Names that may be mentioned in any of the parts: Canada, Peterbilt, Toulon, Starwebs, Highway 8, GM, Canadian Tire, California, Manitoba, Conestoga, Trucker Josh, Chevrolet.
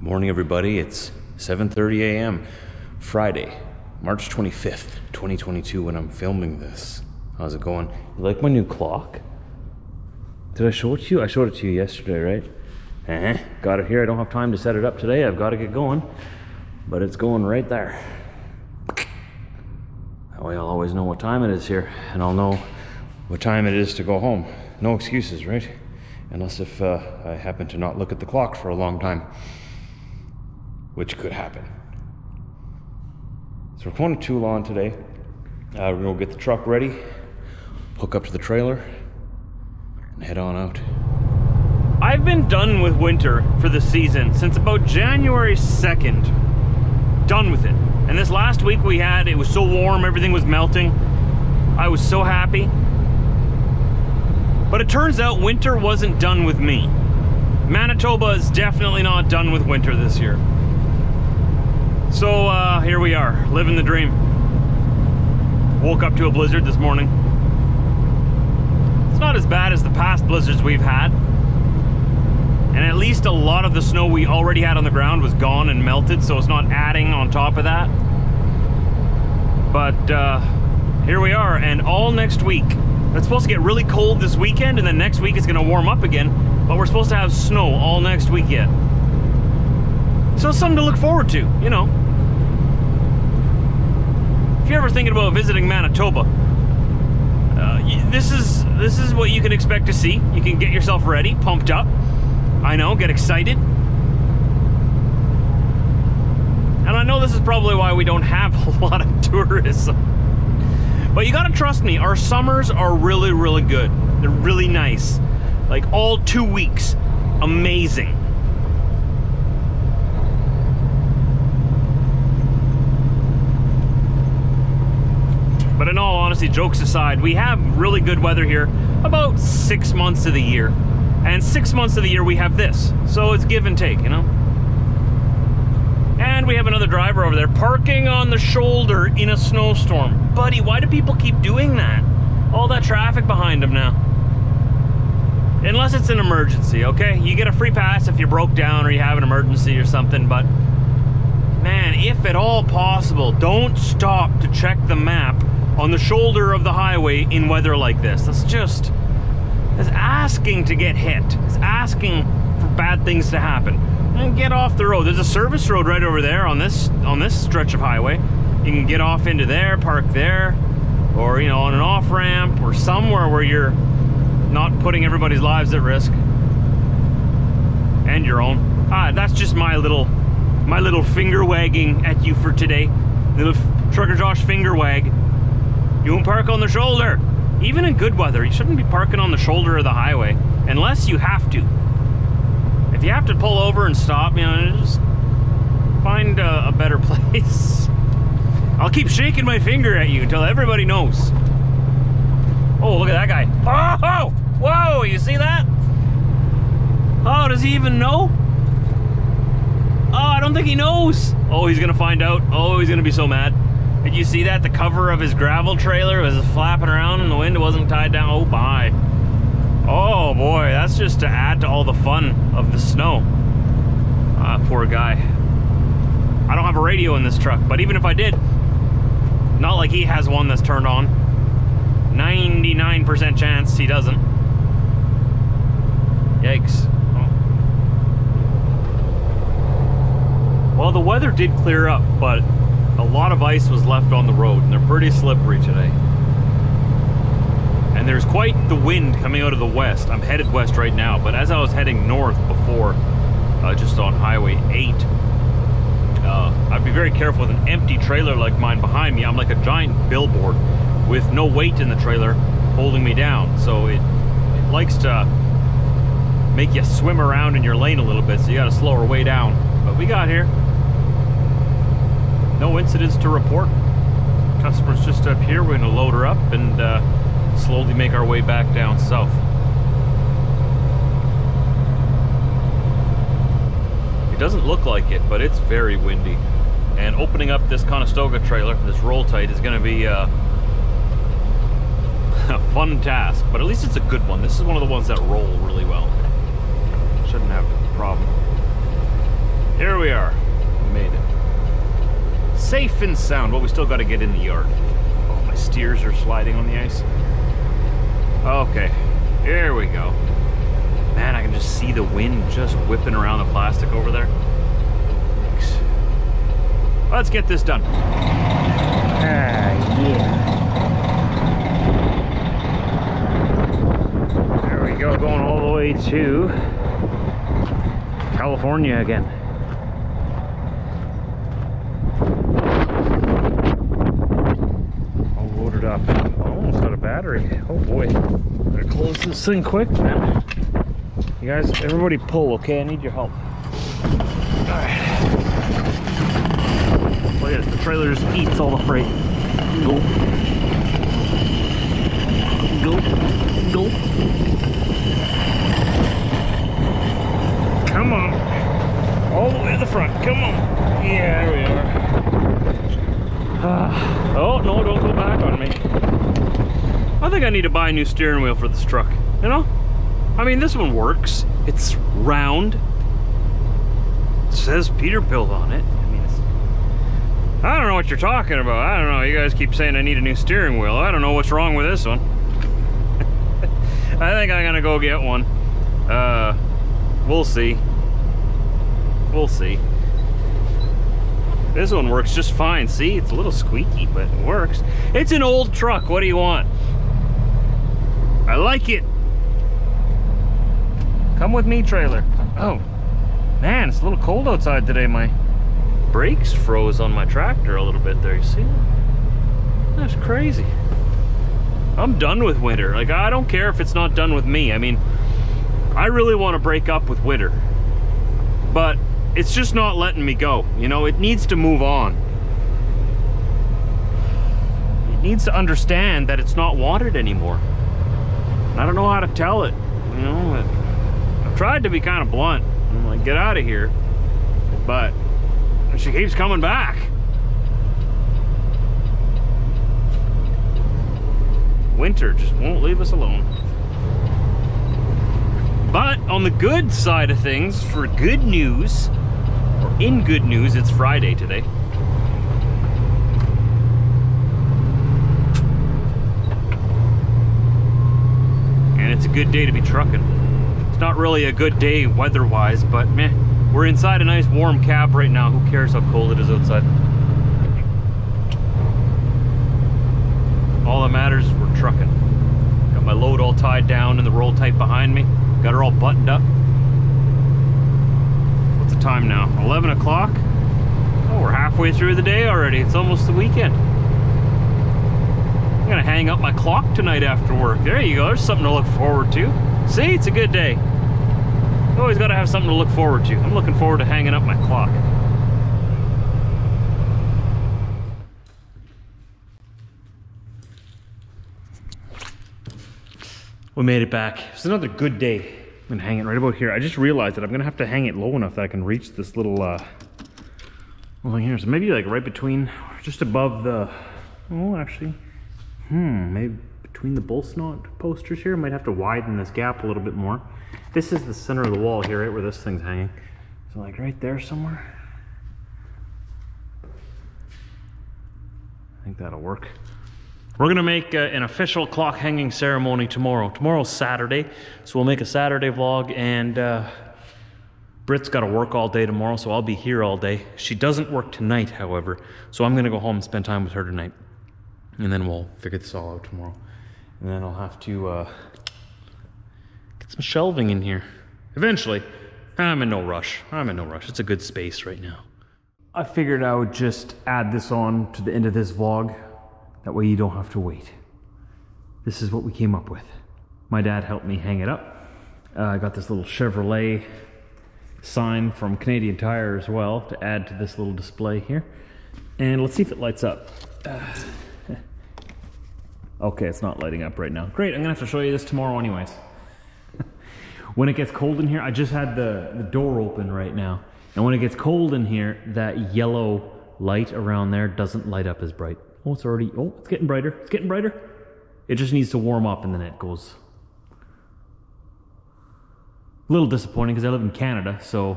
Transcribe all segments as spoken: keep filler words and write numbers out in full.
Morning, everybody. It's seven thirty a m Friday, March twenty-fifth, twenty twenty-two, when I'm filming this. How's it going? You like my new clock? Did I show it to you? I showed it to you yesterday, right? Uh-huh. Got it here. I don't have time to set it up today. I've got to get going, but it's going right there. That way I'll always know what time it is here, and I'll know what time it is to go home. No excuses, right? Unless if uh, I happen to not look at the clock for a long time. Which could happen. So we're going to Toulon today. Uh, we're gonna get the truck ready, hook up to the trailer, and head on out. I've been done with winter for the season since about January second. Done with it. And this last week we had, it was so warm, everything was melting. I was so happy. But it turns out winter wasn't done with me. Manitoba is definitely not done with winter this year. So uh, here we are, living the dream. Woke up to a blizzard this morning. It's not as bad as the past blizzards we've had. And at least a lot of the snow we already had on the ground was gone and melted, so it's not adding on top of that. But uh, here we are, and all next week. It's supposed to get really cold this weekend, and then next week it's gonna warm up again, but we're supposed to have snow all next week yet. So it's something to look forward to, you know. If you're ever thinking about visiting Manitoba, uh, this is this is what you can expect to see. You can get yourself ready, pumped up. I know, get excited. And I know this is probably why we don't have a lot of tourism. But you gotta trust me, our summers are really, really good. They're really nice. Like all two weeks, amazing. But in all honesty, jokes aside, we have really good weather here about six months of the year. And six months of the year we have this. So it's give and take, you know? And we have another driver over there parking on the shoulder in a snowstorm. Buddy, why do people keep doing that? All that traffic behind him now. Unless it's an emergency, okay? You get a free pass if you're broke down or you have an emergency or something, but man, if at all possible, don't stop to check the map on the shoulder of the highway in weather like this. That's just, that's asking to get hit. It's asking for bad things to happen. And get off the road. There's a service road right over there on this on this stretch of highway. You can get off into there, park there, or you know, on an off-ramp or somewhere where you're not putting everybody's lives at risk. And your own. Ah, that's just my little my little finger wagging at you for today. Little Trucker Josh finger wag. You won't park on the shoulder. Even in good weather, you shouldn't be parking on the shoulder of the highway unless you have to. If you have to pull over and stop, you know, just find a, a better place. I'll keep shaking my finger at you until everybody knows. Oh, look at that guy. Oh, whoa, you see that? Oh, does he even know? Oh, I don't think he knows. Oh, he's gonna find out. Oh, he's gonna be so mad. Did you see that? The cover of his gravel trailer was flapping around and the wind wasn't tied down. Oh, bye. Oh boy, that's just to add to all the fun of the snow. Ah, poor guy. I don't have a radio in this truck, but even if I did, not like he has one that's turned on. ninety-nine percent chance he doesn't. Yikes. Oh. Well, the weather did clear up, but a lot of ice was left on the road, and they're pretty slippery today. And there's quite the wind coming out of the west. I'm headed west right now, but as I was heading north before, uh, just on Highway eight, uh, I'd be very careful with an empty trailer like mine behind me. I'm like a giant billboard with no weight in the trailer holding me down. So it, it likes to make you swim around in your lane a little bit, so you gotta slow her way down. But we got here. No incidents to report. Customer's just up here. We're gonna load her up and uh, slowly make our way back down south. It doesn't look like it, but it's very windy. And opening up this Conestoga trailer, this roll tight, is going to be uh, a fun task. But at least it's a good one. This is one of the ones that roll really well. Shouldn't have a problem. Here fin sound. Well, we still got to get in the yard. Oh, my steers are sliding on the ice. Okay, here we go. Man, I can just see the wind just whipping around the plastic over there. Thanks. Let's get this done. Ah, yeah. There we go, going all the way to California again. All loaded up. Almost out of battery. Oh boy. Better close this thing quick, man. You guys, everybody pull, okay? I need your help. Alright. Look at it, the trailer just eats all the freight. Go. Go. Go. Come on. All the way to the front. Come on. Yeah, there we are. Uh, oh, no, don't go back on me. I think I need to buy a new steering wheel for this truck, you know? I mean, this one works. It's round. It says Peterbilt on it. I mean, it's... I don't know what you're talking about. I don't know. You guys keep saying I need a new steering wheel. I don't know what's wrong with this one. I think I'm gonna go get one. Uh, we'll see. We'll see. This one works just fine. See, it's a little squeaky, but it works. It's an old truck. What do you want? I like it. Come with me, trailer. Oh, man, it's a little cold outside today. My brakes froze on my tractor a little bit there, you see that? That's crazy. I'm done with winter. Like, I don't care if it's not done with me. I mean, I really want to break up with winter, but it's just not letting me go. You know, it needs to move on. It needs to understand that it's not wanted anymore. And I don't know how to tell it, you know, it, tried to be kind of blunt. I'm like, get out of here. But she keeps coming back. Winter just won't leave us alone. But on the good side of things, for good news, or in good news, it's Friday today. And it's a good day to be trucking. It's not really a good day weather-wise, but meh. We're inside a nice warm cab right now. Who cares how cold it is outside? All that matters is we're trucking. Got my load all tied down and the roll tight behind me. Got her all buttoned up. What's the time now? eleven o'clock? Oh, we're halfway through the day already. It's almost the weekend. I'm gonna hang up my clock tonight after work. There you go. There's something to look forward to. See, it's a good day. Always got to have something to look forward to. I'm looking forward to hanging up my clock. We made it back. It's another good day. I'm gonna hang it right about here. I just realized that I'm gonna have to hang it low enough that I can reach this little uh well here. So maybe like right between, just above the, oh actually, hmm, maybe between the bolt knot posters here. I might have to widen this gap a little bit more. This is the center of the wall here, right where this thing's hanging. So like right there somewhere. I think that'll work. We're gonna make uh, an official clock hanging ceremony tomorrow. Tomorrow's Saturday, so we'll make a Saturday vlog, and uh, Britt's gotta work all day tomorrow, so I'll be here all day. She doesn't work tonight, however, so I'm gonna go home and spend time with her tonight. And then we'll figure this all out tomorrow. And then I'll have to uh, get some shelving in here. Eventually, I'm in no rush. I'm in no rush. It's a good space right now. I figured I would just add this on to the end of this vlog. That way you don't have to wait. This is what we came up with. My dad helped me hang it up. Uh, I got this little Chevrolet sign from Canadian Tire as well to add to this little display here. And let's see if it lights up. Uh, Okay, it's not lighting up right now. Great, I'm gonna have to show you this tomorrow anyways. When it gets cold in here, I just had the, the door open right now. And when it gets cold in here, that yellow light around there doesn't light up as bright. Oh, it's already, oh, it's getting brighter, it's getting brighter. It just needs to warm up and then it goes. A little disappointing because I live in Canada, so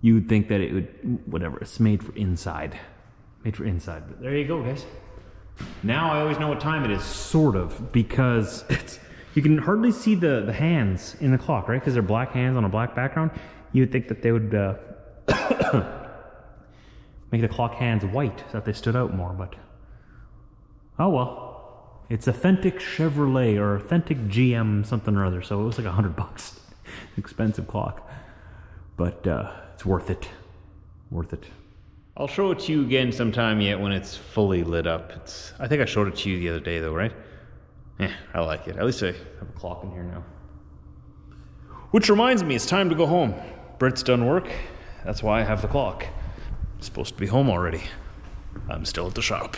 you'd think that it would, whatever, it's made for inside. Made for inside, but there you go, guys. Now I always know what time it is, sort of, because it's, you can hardly see the, the hands in the clock, right? Because they're black hands on a black background. You would think that they would uh, make the clock hands white so that they stood out more, but oh well. It's authentic Chevrolet or authentic G M something or other, so it was like a hundred bucks. Expensive clock, but uh, it's worth it. Worth it. I'll show it to you again sometime yet when it's fully lit up. It's, I think I showed it to you the other day though, right? Eh, I like it. At least I have a clock in here now. Which reminds me, it's time to go home. Britt's done work. That's why I have the clock. I'm supposed to be home already. I'm still at the shop.